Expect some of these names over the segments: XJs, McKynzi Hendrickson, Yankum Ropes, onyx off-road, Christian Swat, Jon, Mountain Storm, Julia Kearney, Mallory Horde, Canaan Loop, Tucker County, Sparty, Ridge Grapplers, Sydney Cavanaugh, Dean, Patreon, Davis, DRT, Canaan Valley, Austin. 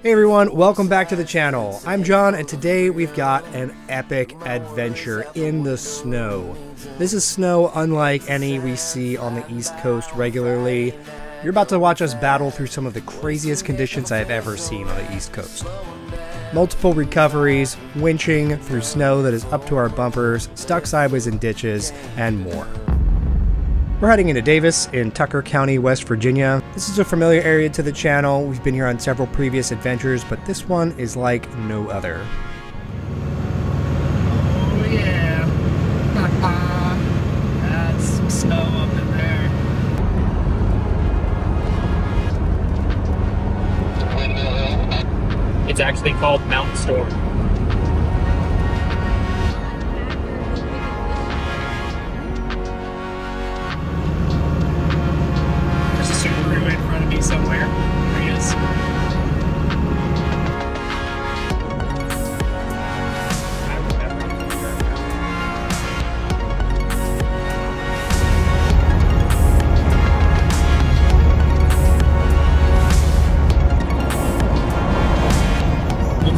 Hey everyone, welcome back to the channel. I'm John, and today we've got an epic adventure in the snow. This is snow unlike any we see on the East Coast regularly. You're about to watch us battle through some of the craziest conditions I've ever seen on the East Coast. Multiple recoveries, winching through snow that is up to our bumpers, stuck sideways in ditches, and more. We're heading into Davis in Tucker County, West Virginia. This is a familiar area to the channel. We've been here on several previous adventures, but this one is like no other. Oh yeah. That's some snow up in there. It's actually called Mountain Storm.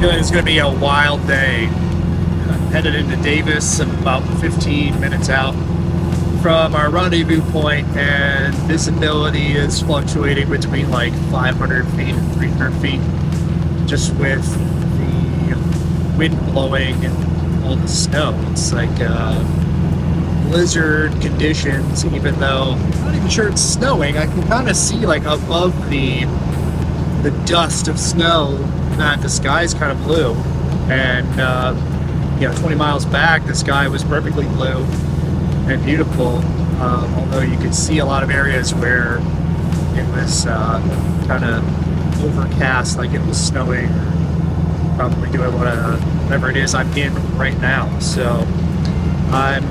It's going to be a wild day. I'm headed into Davis. I'm about 15 minutes out from our rendezvous point, and visibility is fluctuating between like 500 feet and 300 feet, just with the wind blowing and all the snow. It's like blizzard conditions, even though I'm not even sure it's snowing. I can kind of see like above the dust of snow that the sky's kind of blue, and 20 miles back the sky was perfectly blue and beautiful, although you could see a lot of areas where it was kind of overcast, like it was snowing or probably doing whatever it is I'm in right now. So I'm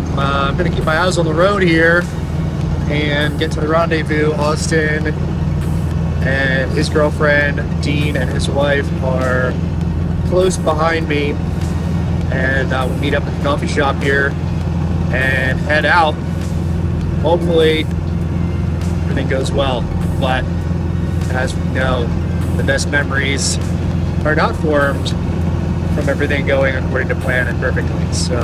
gonna keep my eyes on the road here and get to the rendezvous. Austin and his girlfriend, Dean, and his wife are close behind me, and we'll meet up at the coffee shop here and head out. Hopefully everything goes well, but as we know, the best memories are not formed from everything going according to plan and perfectly. So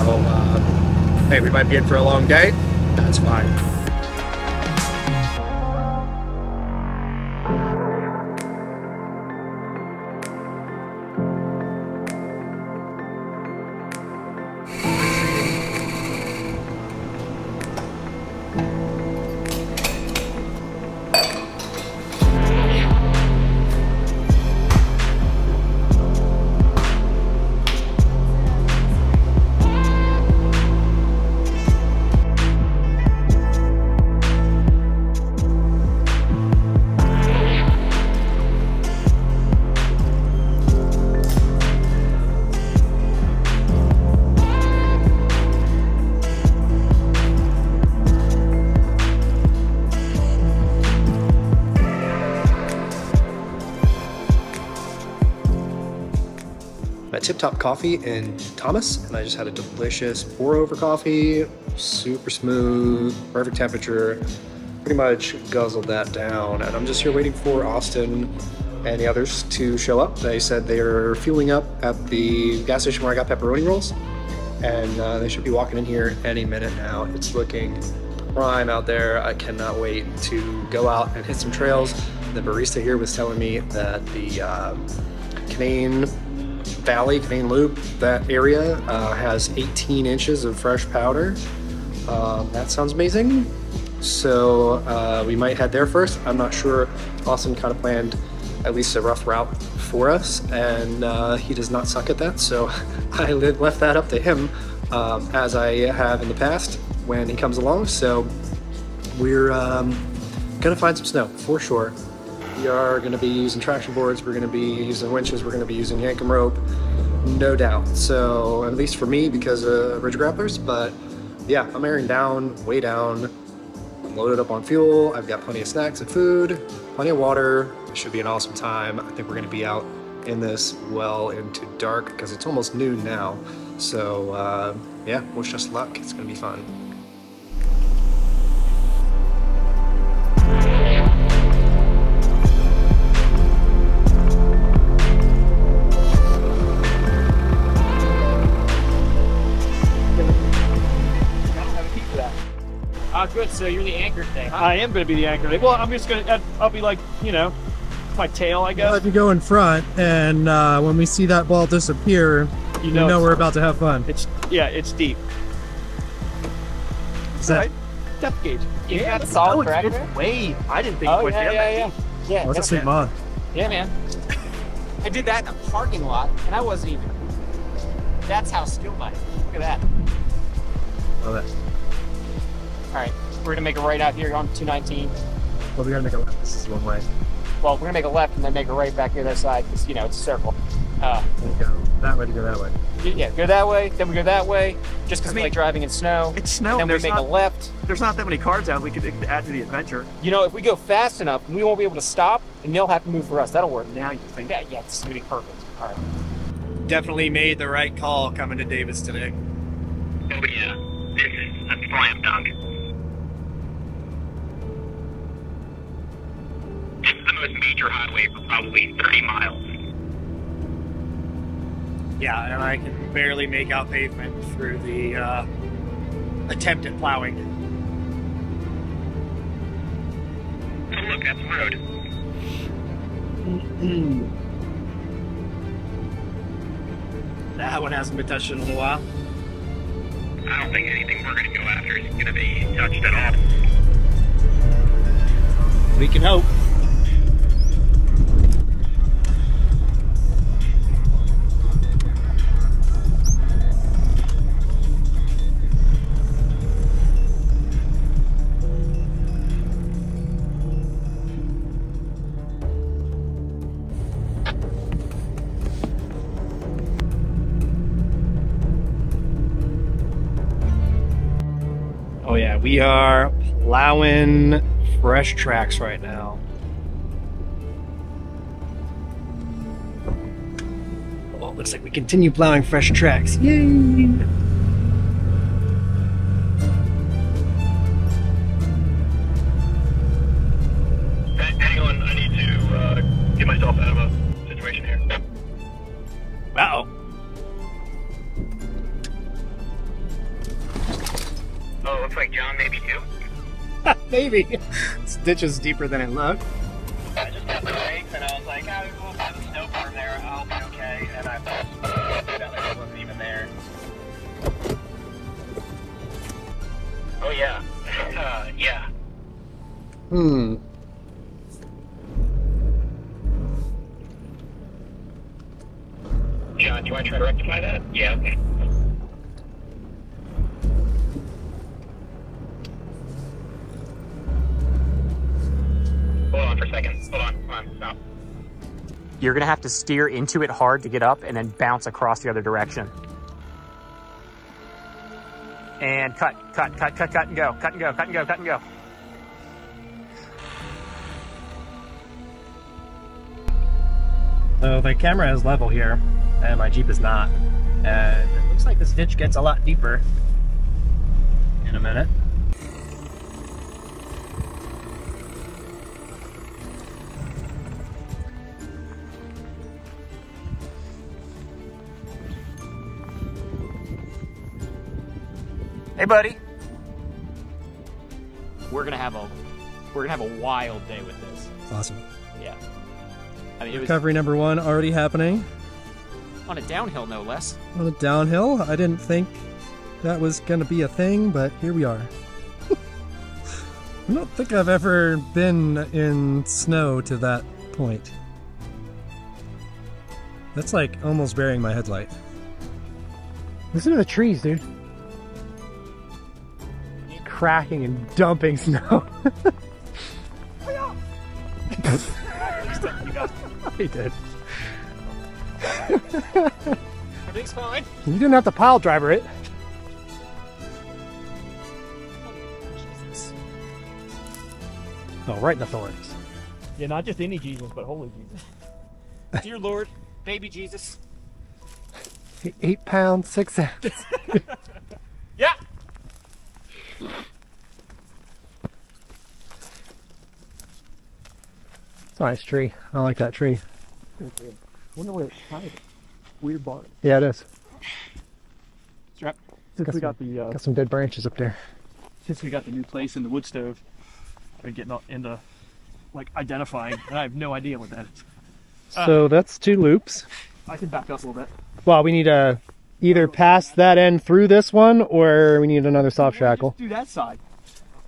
hey, we might be in for a long day. That's fine. Tip-Top Coffee in Thomas, and I just had a delicious pour-over coffee, super smooth, perfect temperature, pretty much guzzled that down, and I'm just here waiting for Austin and the others to show up. They said they are fueling up at the gas station where I got pepperoni rolls, and they should be walking in here any minute now. It's looking prime out there. I cannot wait to go out and hit some trails. The barista here was telling me that the Canaan Valley, Canaan Loop, that area has 18 inches of fresh powder. That sounds amazing. So we might head there first. I'm not sure. Austin kind of planned at least a rough route for us, and he does not suck at that. So I left that up to him, as I have in the past when he comes along. So we're gonna find some snow for sure. We are going to be using traction boards, we're going to be using winches, we're going to be using Yankum Rope, no doubt. So, at least for me, because of Ridge Grapplers, but yeah, I'm airing down, way down. I'm loaded up on fuel, I've got plenty of snacks and food, plenty of water. It should be an awesome time. I think we're going to be out in this well into dark, because it's almost noon now. So, yeah, wish us luck, it's going to be fun. so you're the anchor thing. Huh? I am going to be the anchor thing. Well, I'm just going to, I'll be like, you know, my tail, I guess. We'll have you go in front, and when we see that ball disappear, you know we're about to have fun. It's deep. Is that right? Depth gauge. You got a solid track there? Way. I didn't think it was that deep. Yeah, that's a sweet mod. Yeah, man. I did that in a parking lot, and I wasn't even. That's how skilled I am. Look at that. Love it. All right, we're gonna make a right out here on 219. Well, we're gonna make a left. This is one way. Well, we're gonna make a left and then make a right back here that side, because you know it's a circle. There you go. That way to go that way. Yeah, go that way. Then we go that way. Just because we like driving in snow. It's snow. Then we make a left. There's not that many cars out. We could add to the adventure. You know, if we go fast enough, we won't be able to stop, and they'll have to move for us. That'll work. Now you think that? Yeah, it's gonna be perfect. All right. Definitely made the right call coming to Davis today. Oh yeah, this is a slam dunk. It's the most major highway for probably 30 miles. Yeah, and I can barely make out pavement through the attempt at plowing. Oh, look, that's the road. That one hasn't been touched in a little while. I don't think anything we're going to go after is going to be touched at all. We can hope. We are plowing fresh tracks right now. Oh, looks like we continue plowing fresh tracks. Yay! Hang on, I need to get myself out of a situation here. Uh-oh. Oh, looks like John maybe too. Maybe. This ditch is deeper than it looked. I just got the brakes and I was like, oh, we'll have a snowbird there. I'll be okay. And I thought that wasn't even there. Oh, yeah. Yeah. Hmm. John, do you want to try to rectify that? Yeah, okay. Hold on for a second. Hold on, stop. You're gonna have to steer into it hard to get up and then bounce across the other direction. And cut and go. Cut and go. So my camera is level here, and my Jeep is not. And it looks like this ditch gets a lot deeper in a minute. Hey, buddy. We're gonna have a wild day with this. Awesome. Yeah. I mean, recovery number one already happening. On a downhill, no less. On a downhill. I didn't think that was gonna be a thing, but here we are. I don't think I've ever been in snow to that point. That's like almost burying my headlight. Listen to the trees, dude. Cracking and dumping snow. He did. Everything's fine. You didn't have to pile driver it. Jesus. Oh, right in the thorns. Yeah, not just any Jesus, but holy Jesus. Dear Lord, baby Jesus. 8 pounds, 6 ounces. Yeah. It's a nice tree. I like that tree. I wonder where it's tied. Weird barn. Yeah, it is. Strap. Got some dead branches up there. since we got the new place in the wood stove, I've been getting into like identifying, and I have no idea what that is. So that's two loops. I can back up a little bit. Well, we need to either pass that end through this one, or we need another soft shackle. Just do that side.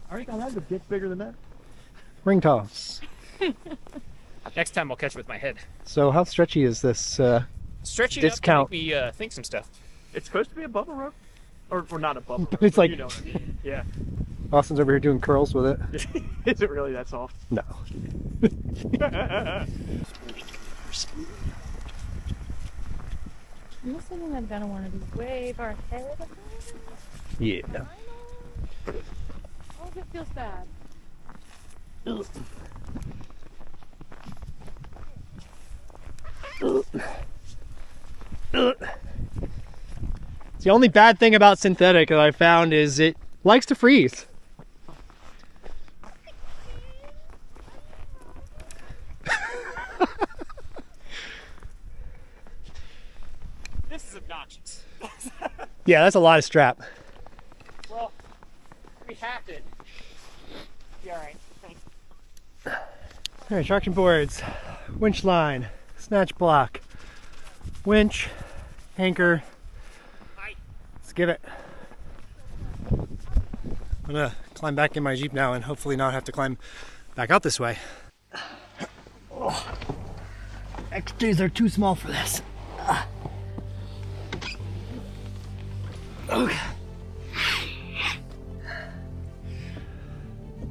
I already got a bit bigger than that. Ring toss. Next time I'll catch it with my head. So how stretchy is this stretchy discount? Stretchy enough to make me think some stuff. It's supposed to be a bubble rope. Or not a bubble rope. It's like... You know what I mean. Yeah. Austin's over here doing curls with it. Is it really that soft? No. I'm assuming I'm going to want to be way far ahead of us. Yeah. Oh, it feels bad. It's the only bad thing about synthetic that I found is it likes to freeze. This is obnoxious. Yeah, that's a lot of strap. Well, we hacked it. Be all right. Alright, traction boards, winch line, snatch block, winch, anchor. Let's give it. I'm gonna climb back in my Jeep now and hopefully not have to climb back out this way. Oh, XJs are too small for this. Okay.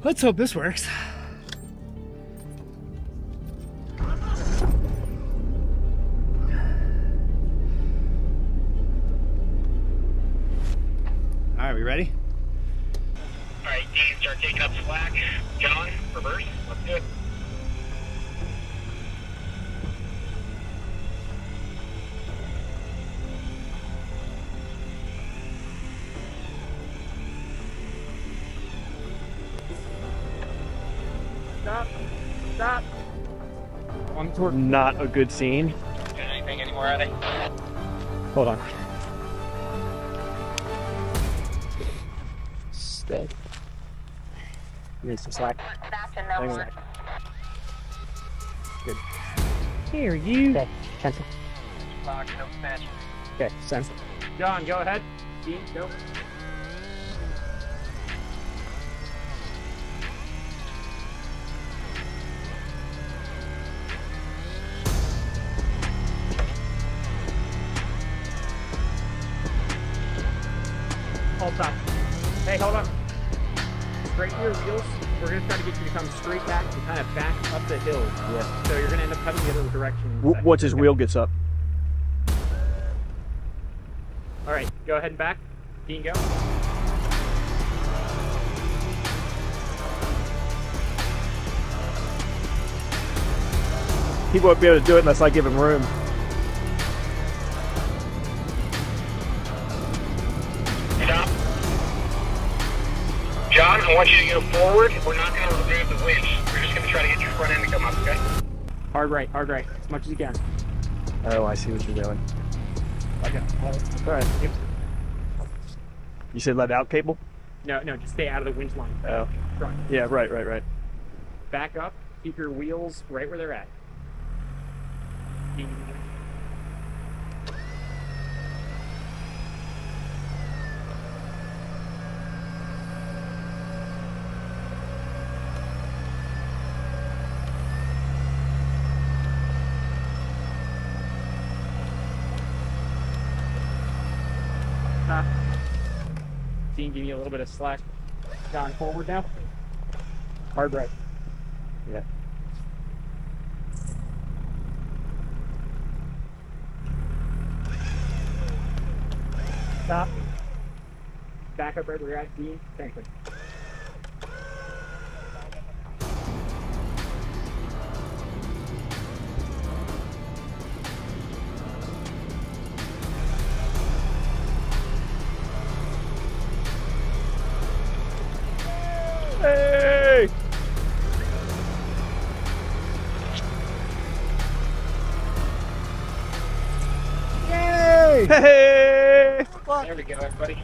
Let's hope this works. All right, we ready? All right, Dave, start taking up slack. John, reverse. Let's do it. Stop. Stop. Ones were not a good scene. Not doing anything anymore, are they? Hold on. Dead. You need some slack. Hang on. Good. Here you. Okay, cancel. Okay, send. John, go ahead. Dean, go. All time. Hey, hold on. Straight to your wheels, we're going to try to get you to come straight back and kind of back up the hill. Yeah. So you're going to end up cutting the other direction. Once his wheel gets up. All right, go ahead and back. Dean, go. He won't be able to do it unless I give him room. I want you to go forward. We're not going to remove the winch. We're just going to try to get your front end to come up, okay? Hard right, as much as you can. Oh, I see what you're doing. Okay. All right. Yep. You said let out cable? No, no, just stay out of the winch line. Oh. Front. Yeah, right. Back up. Keep your wheels right where they're at. Dean, give me a little bit of slack. John, forward now. Hard right. Yeah. Stop. Back up right where you're at, Dean. Thank you. Hey! There we go, everybody.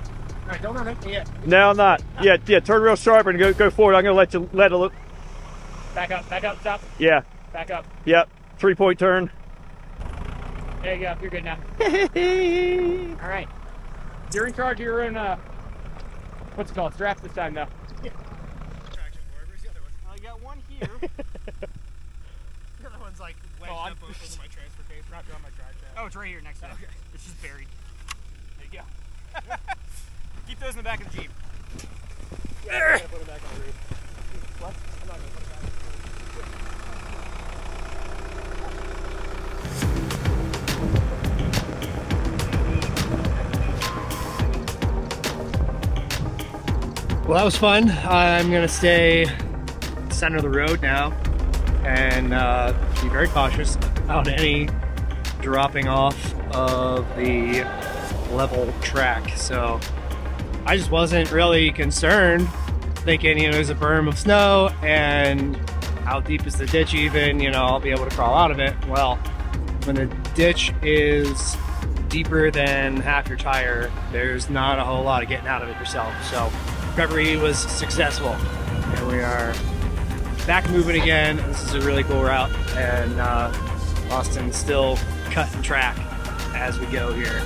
All right, don't run into me yet. No, I'm not. Yeah, yeah. Turn real sharp and go forward. I'm gonna let you let it look. Back up, stop. Yeah. Back up. Yep. 3-point turn. There you go. You're good now. All right. You're in charge. You're in what's it called? Straps this time now. Yeah. Traction board. Where's the other one? I got one here. The other one's like wedged up over my transfer case. Not on my drive shaft. Oh, it's right here next to me. Okay. It's just buried. There you go. Keep those in the back of the Jeep. Yeah, I'm gonna put them back on the roof. What? I'm not gonna put them back on the roof. Well, that was fun. I'm gonna stay center of the road now and be very cautious about any dropping off of the level track. So I just wasn't really concerned, thinking, you know, there's a berm of snow and how deep is the ditch even, you know, I'll be able to crawl out of it. Well, when the ditch is deeper than half your tire, there's not a whole lot of getting out of it yourself. So recovery was successful, and we are back moving again. This is a really cool route, and Austin's still cutting track as we go here.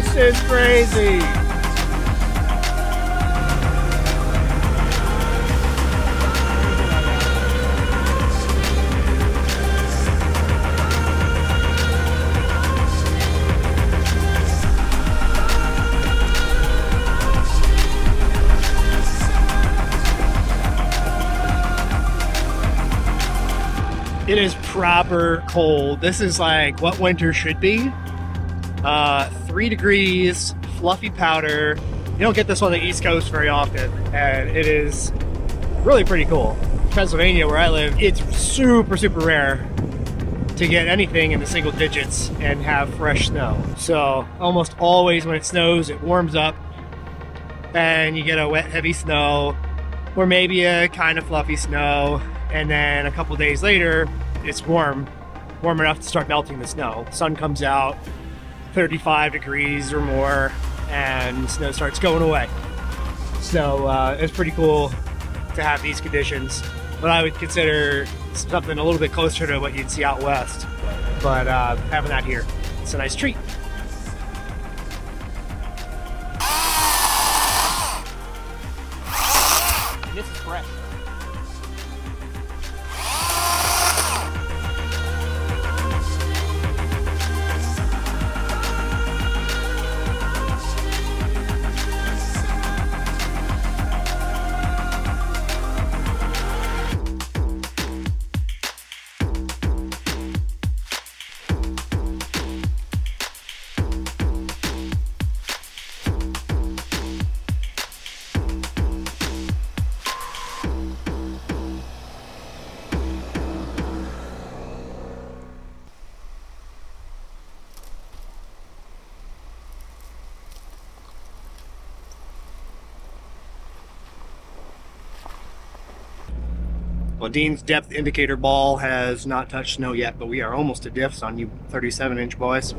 This is crazy. It is proper cold. This is like what winter should be. 3 degrees, fluffy powder. You don't get this on the East Coast very often, and it is really pretty cool. Pennsylvania, where I live, it's super, super rare to get anything in the single digits and have fresh snow. So almost always when it snows, it warms up and you get a wet, heavy snow, or maybe a kind of fluffy snow. And then a couple days later, it's warm enough to start melting the snow. Sun comes out, 35 degrees or more, and snow starts going away. So it's pretty cool to have these conditions, but I would consider something a little bit closer to what you'd see out west. But having that here, it's a nice treat. This is fresh. Well, Dean's depth indicator ball has not touched snow yet, but we are almost to diffs on you 37-inch boys.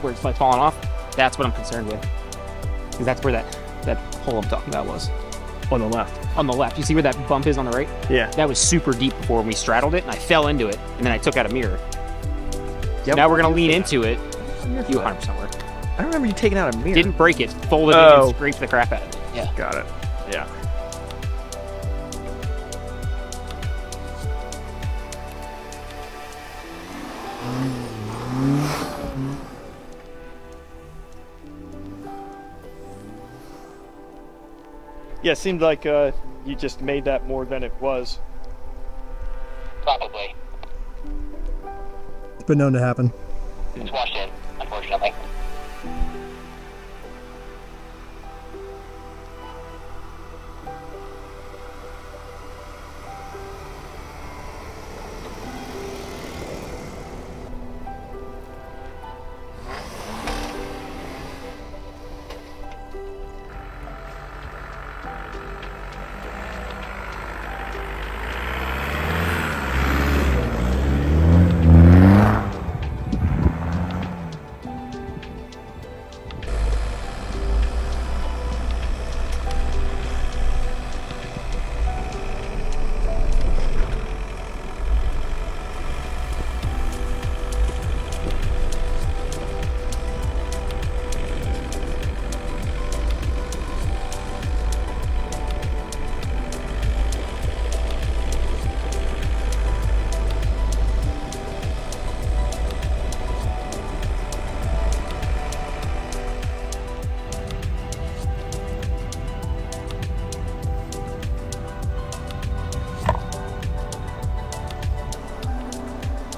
Where it's like falling off, that's what I'm concerned with. Because that's where that hole I'm talking about was. On the left. On the left. You see where that bump is on the right? Yeah. That was super deep before when we straddled it, and I fell into it, and then I took out a mirror. Yep. Now we're going to lean into it. You 100% work. I don't remember you taking out a mirror. Didn't break it. Folded it and scraped the crap out of it. Yeah. Got it. Yeah. Yeah, it seemed like you just made that more than it was. Probably. It's been known to happen. It's washed in, unfortunately.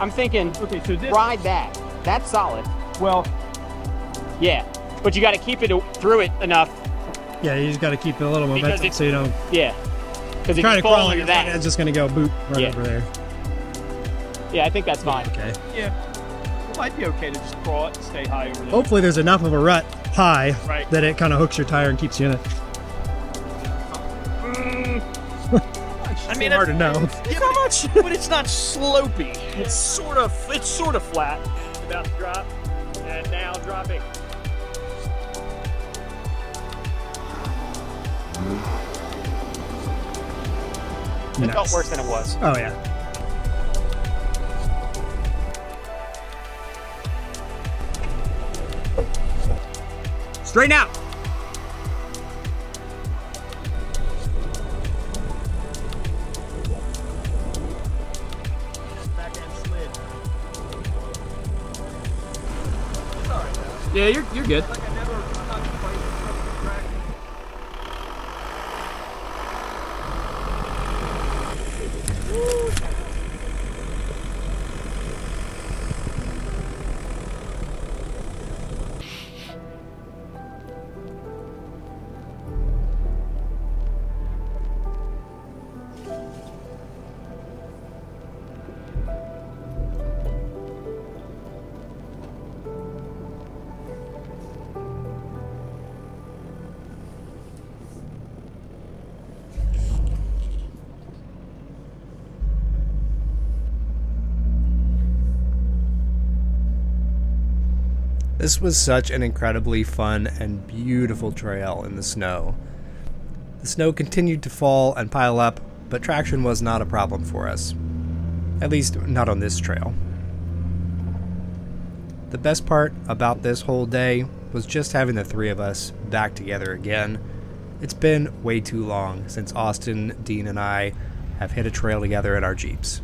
I'm thinking, okay, so this, ride that. That's solid. Well, yeah, but you got to keep it through it enough. Yeah, you just got to keep it a little momentum so you don't. Yeah, because if you fall into that, it's just going to go boop right over there. Yeah, I think that's fine. Okay. Yeah, it might be okay to just crawl it and stay high over there. Hopefully, there's enough of a rut high that it kind of hooks your tire and keeps you in it. I mean, hard to know. Yeah, how much? But it's not slopey. It's sort of flat. It's about to drop, and now dropping. It felt worse than it was. Oh yeah. Straighten out. Yeah, you're good. This was such an incredibly fun and beautiful trail in the snow. The snow continued to fall and pile up, but traction was not a problem for us. At least, not on this trail. The best part about this whole day was just having the three of us back together again. It's been way too long since Austin, Dean, and I have hit a trail together in our Jeeps.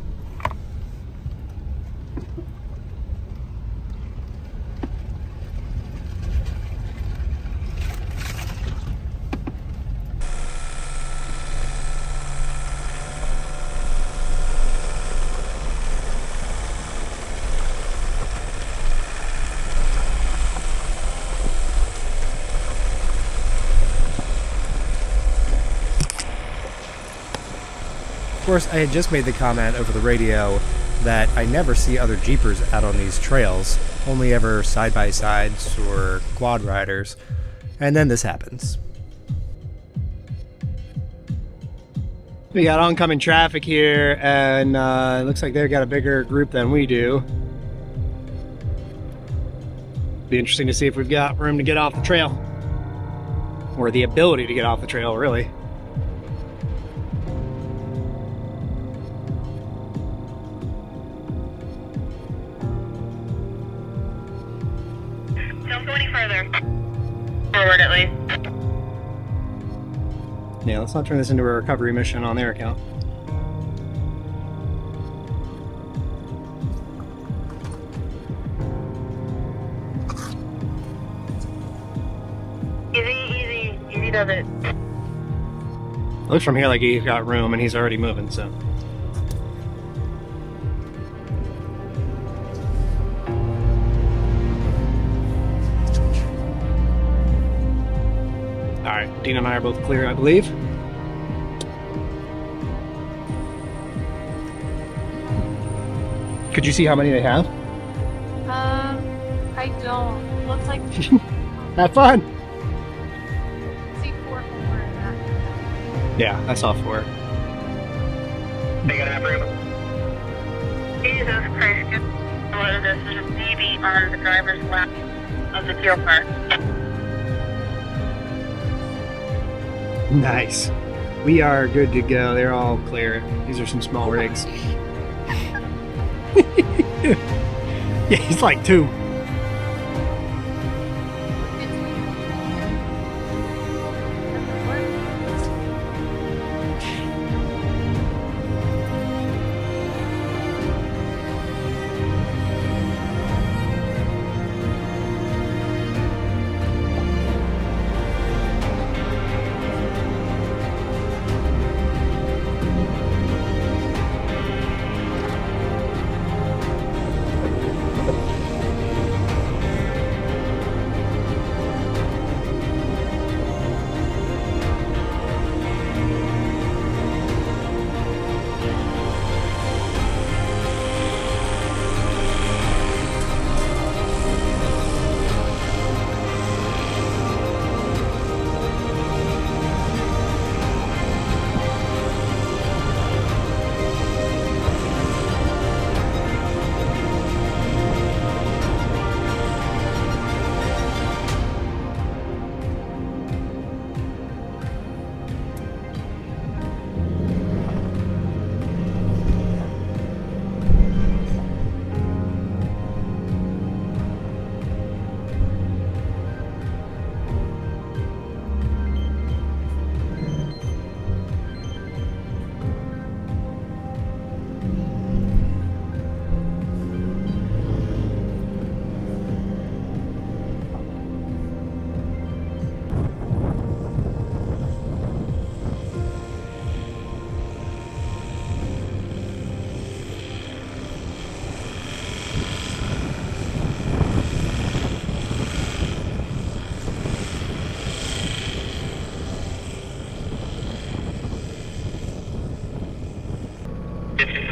Of course, I had just made the comment over the radio that I never see other Jeepers out on these trails, only ever side-by-sides or quad riders, and then this happens. We got oncoming traffic here, and it looks like they've got a bigger group than we do. Be interesting to see if we've got room to get off the trail, or the ability to get off the trail, really. Yeah, let's not turn this into a recovery mission on their account. Easy, easy, easy does it. Looks from here like he's got room and he's already moving, so. Alright, Dean and I are both clear, I believe. Could you see how many they have? I don't. It looks like... Have fun! I see four in that. Yeah, I saw four. They gotta have room. Jesus Christ, this is maybe on the driver's lap of the fuel park. Nice. We are good to go. They're all clear. These are some small rigs. Yeah, he's like two.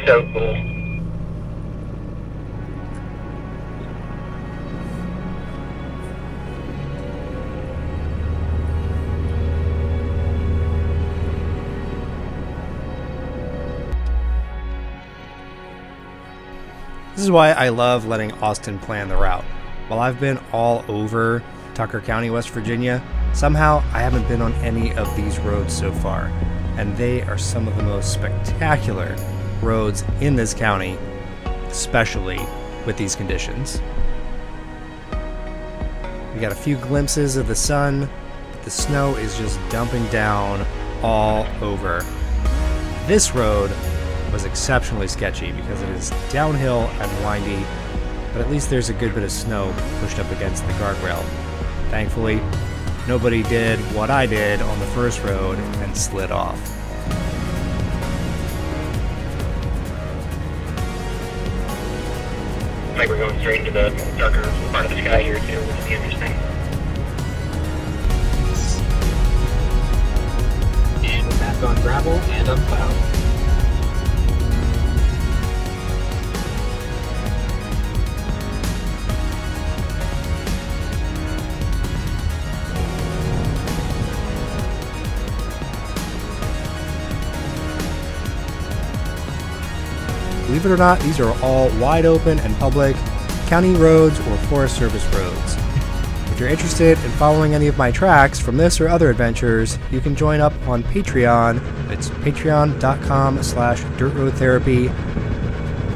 So cool. This is why I love letting Austin plan the route. While I've been all over Tucker County, West Virginia, somehow I haven't been on any of these roads so far, and they are some of the most spectacular roads in this county, especially with these conditions. We got a few glimpses of the sun, but the snow is just dumping down all over. This road was exceptionally sketchy because it is downhill and windy, but at least there's a good bit of snow pushed up against the guardrail. Thankfully, nobody did what I did on the first road and slid off. Like we're going straight into the darker part of the sky here too, which is interesting. And we're back on gravel and up cloud. Believe it or not, these are all wide open and public, county roads or Forest Service roads. If you're interested in following any of my tracks from this or other adventures, you can join up on Patreon. It's patreon.com/dirtroadtherapy.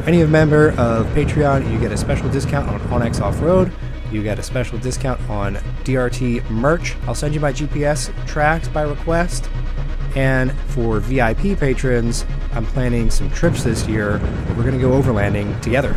Any member of Patreon, you get a special discount on Onyx Off-Road. You get a special discount on DRT merch. I'll send you my GPS tracks by request. And for VIP patrons, I'm planning some trips this year. We're going to go overlanding together.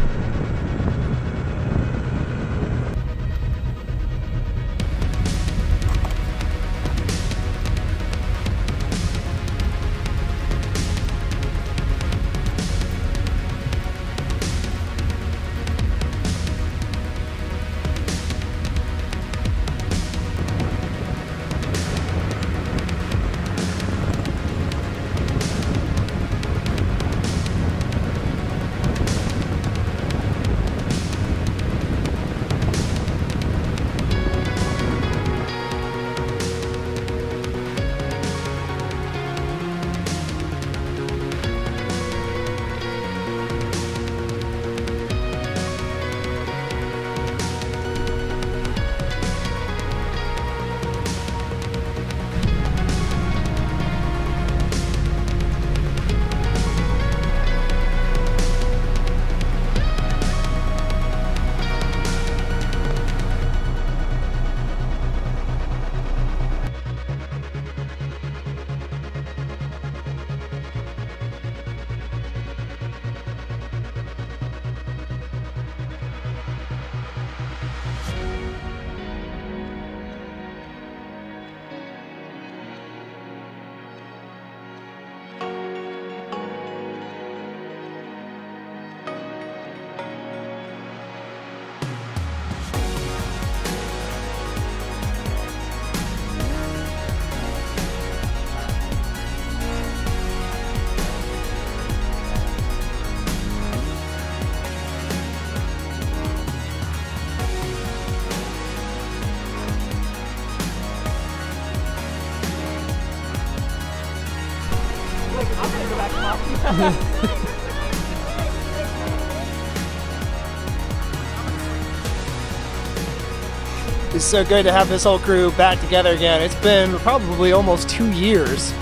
It's so good to have this whole crew back together again. It's been probably almost 2 years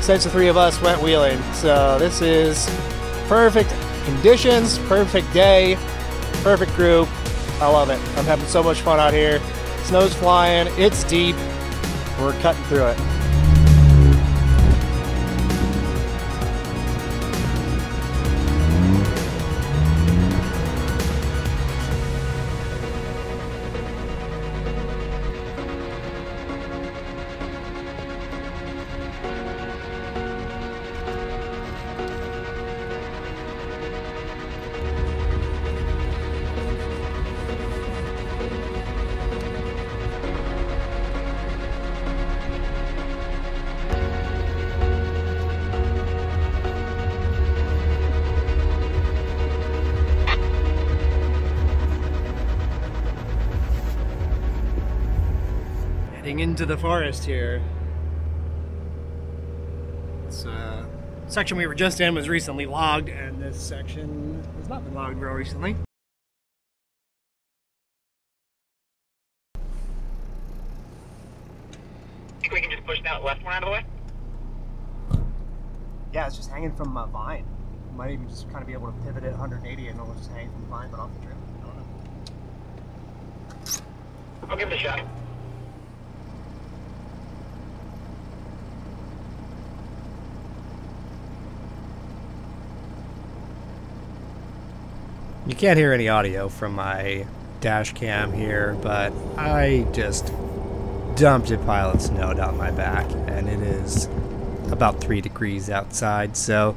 since the three of us went wheeling, so this is perfect conditions, perfect day, perfect group. I love it. I'm having so much fun out here. Snow's flying, it's deep, we're cutting through it. Into the forest here. It's section we were just in was recently logged, and this section has not been logged real recently. think we can just push that left one out of the way? Yeah, it's just hanging from my vine. We might even just kind of be able to pivot it 180 and it'll just hang from the vine, but off the trail. I don't know. I'll give it a shot. You can't hear any audio from my dash cam here, but I just dumped a pile of snow down my back, and it is about 3 degrees outside, so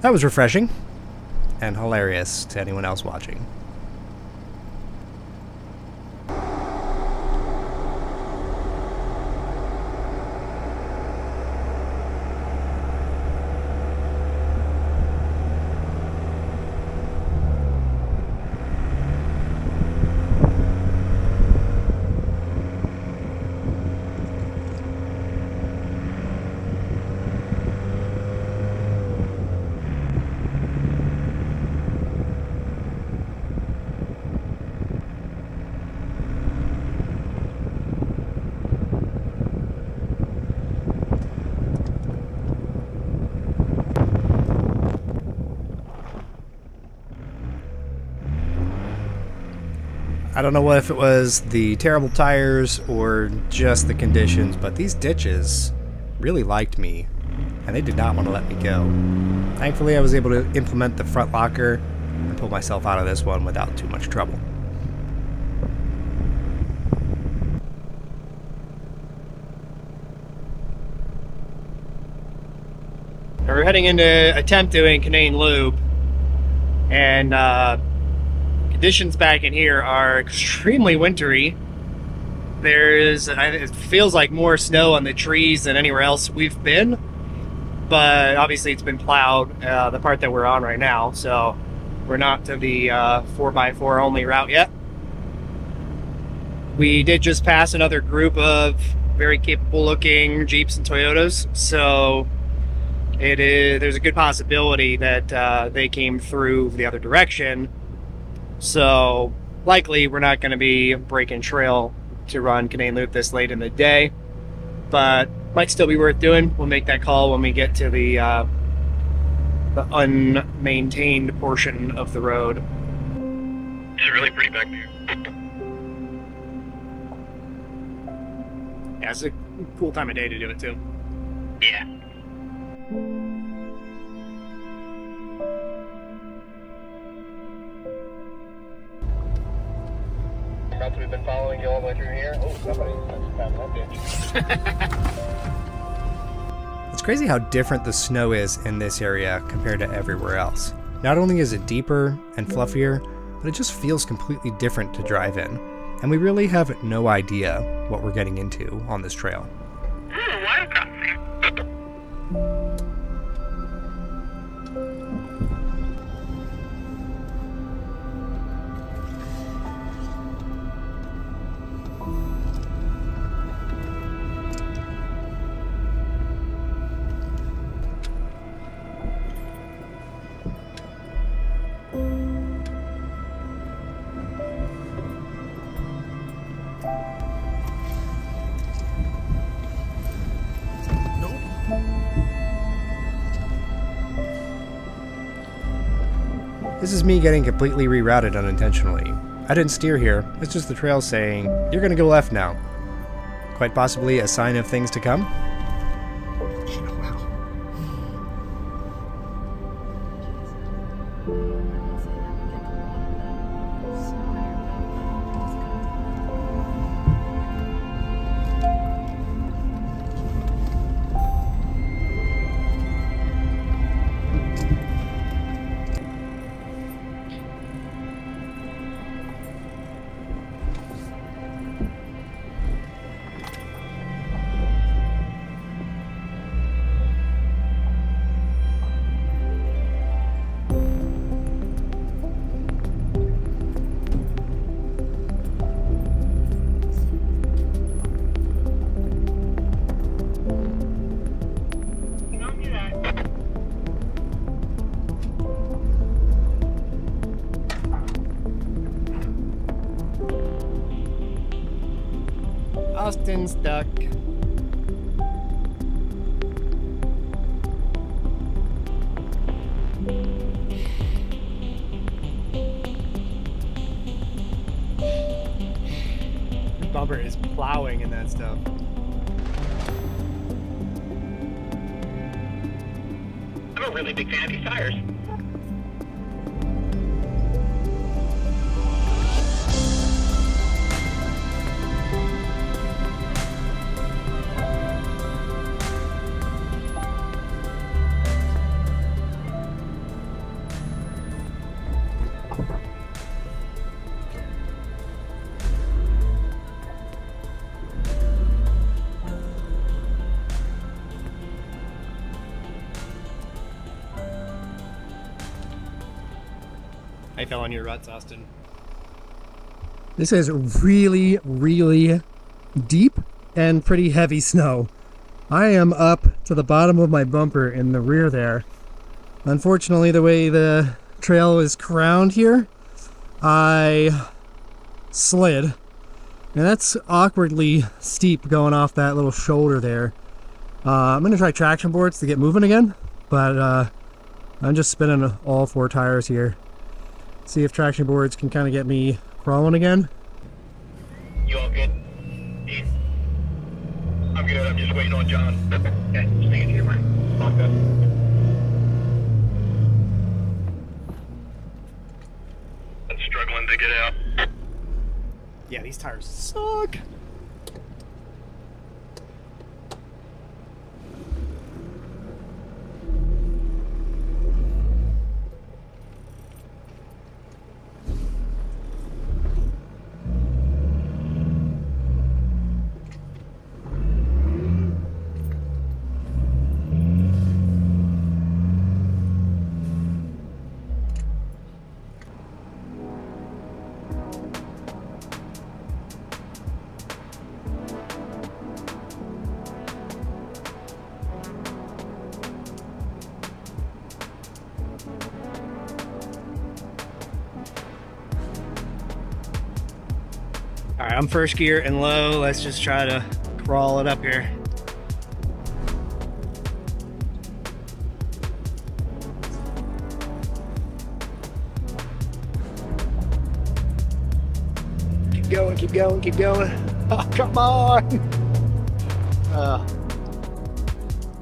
that was refreshing and hilarious to anyone else watching. I don't know if it was the terrible tires or just the conditions, but these ditches really liked me, and they did not want to let me go. Thankfully, I was able to implement the front locker and pull myself out of this one without too much trouble. We're heading into attempt doing Canaan Loop, and conditions back in here are extremely wintry. There's, it feels like more snow on the trees than anywhere else we've been, but obviously it's been plowed, the part that we're on right now, so we're not to the 4x4 only route yet. We did just pass another group of very capable looking Jeeps and Toyotas, so it is, there's a good possibility that they came through the other direction. So likely we're not going to be breaking trail to run Canaan Loop this late in the day, but might still be worth doing. We'll make that call when we get to the unmaintained portion of the road. It's really pretty back there. Yeah, it's a cool time of day to do it too. Yeah. We've been following you all the way through here. Oh, somebody's found that ditch. It's crazy how different the snow is in this area compared to everywhere else. Not only is it deeper and fluffier, but it just feels completely different to drive in. And we really have no idea what we're getting into on this trail. Ooh, water crossing. This is me getting completely rerouted unintentionally. I didn't steer here, it's just the trail saying, you're gonna go left now. Quite possibly a sign of things to come? Austin's stuck. Albert is plowing in that stuff. I'm a really big fan of these tires. I fell on your ruts, Austin. This is really, really deep and pretty heavy snow. I am up to the bottom of my bumper in the rear there. Unfortunately, the way the trail is crowned here, I slid. And that's awkwardly steep going off that little shoulder there. I'm going to try traction boards to get moving again, but I'm just spinning all four tires here. See if traction boards can kind of get me crawling again. You all good? Yeah. I'm good. I'm just waiting on John. Okay, just hang in here, man. Locked up. I'm struggling to get out. Yeah, these tires suck. All right, I'm first gear and low. Let's just try to crawl it up here. Keep going, keep going, keep going. Oh, come on. All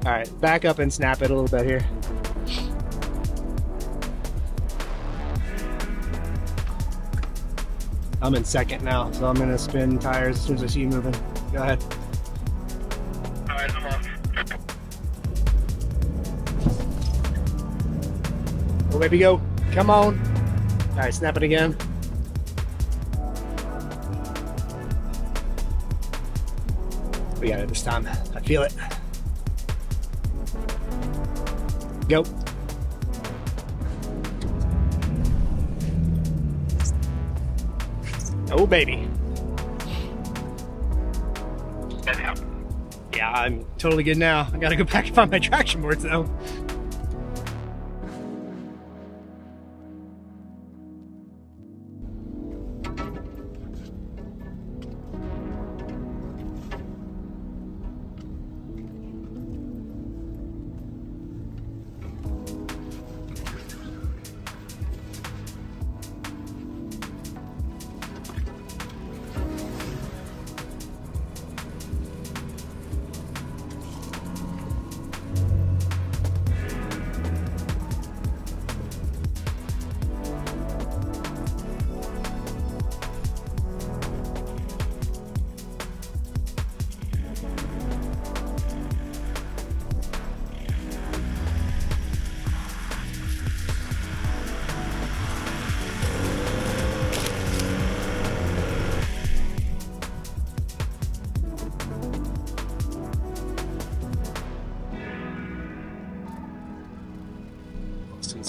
right, back up and snap it a little bit here. I'm in second now, so I'm gonna spin tires as soon as I see you moving. Go ahead. All right, I'm on. Go baby, go. Come on. All right, snap it again. We got it this time. I feel it. Go. Oh baby. Yeah, I'm totally good now. I gotta go back and find my traction boards though.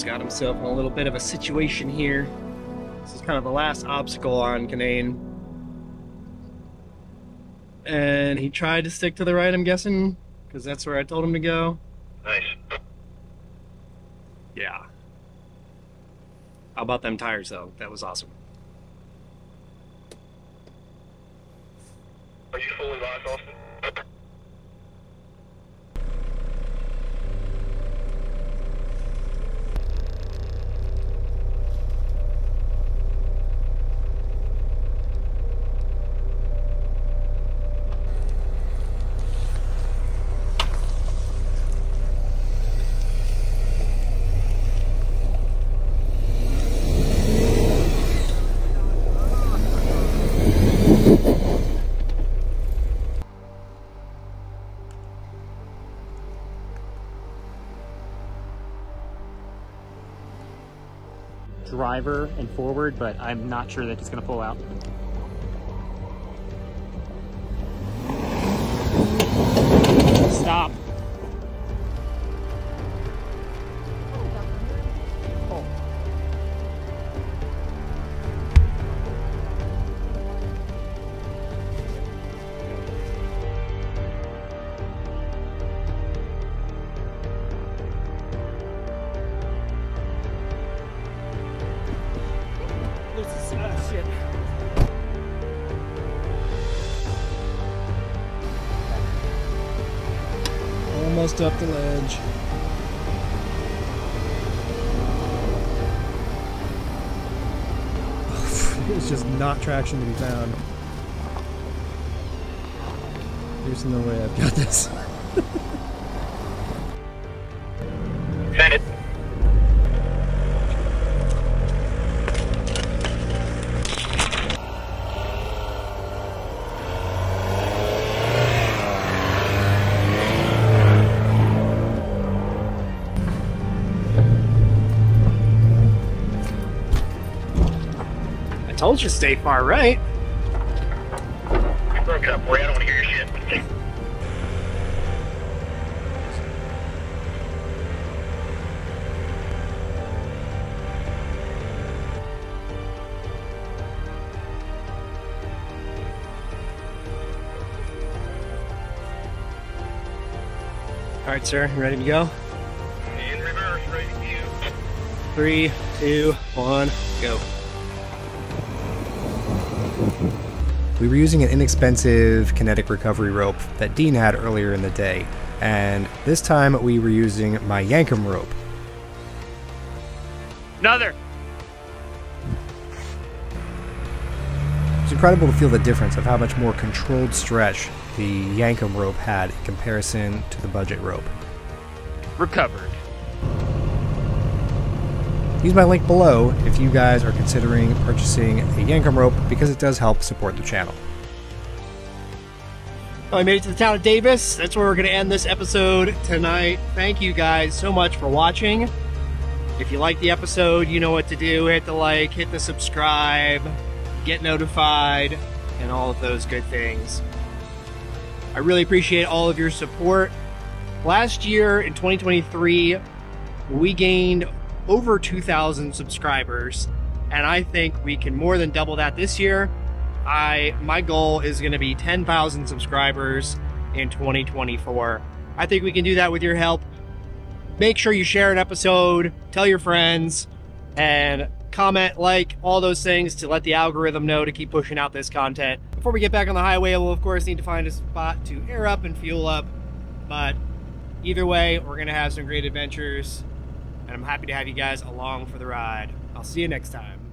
Got himself in a little bit of a situation here. This is kind of the last obstacle on Canaan. And he tried to stick to the right, I'm guessing, because that's where I told him to go. Nice. Yeah. How about them tires, though? That was awesome. Are you fully locked, Austin? driver and forward, but I'm not sure that it's going to pull out. Stop. Almost up the ledge. It's just not traction to be found. There's no way I've got this. Told you stay far right. Look it up, boy. I don't want to hear your shit. All right, sir. Ready to go? In reverse, ready to you. 3, 2, 1, go. We were using an inexpensive kinetic recovery rope that Dean had earlier in the day, and this time we were using my Yankum rope. Another! It's incredible to feel the difference of how much more controlled stretch the Yankum rope had in comparison to the budget rope. Recovered. Use my link below if you guys are considering purchasing a Yankum rope because it does help support the channel. Well, I made it to the town of Davis. That's where we're going to end this episode tonight. Thank you guys so much for watching. If you like the episode, you know what to do. Hit the like, hit the subscribe, get notified, and all of those good things. I really appreciate all of your support. Last year in 2023, we gained over 2,000 subscribers, and I think we can more than double that this year. My goal is going to be 10,000 subscribers in 2024. I think we can do that with your help. Make sure you share an episode, tell your friends, and comment, like, all those things to let the algorithm know to keep pushing out this content. Before we get back on the highway, we'll of course need to find a spot to air up and fuel up, but either way, we're going to have some great adventures. And I'm happy to have you guys along for the ride. I'll see you next time.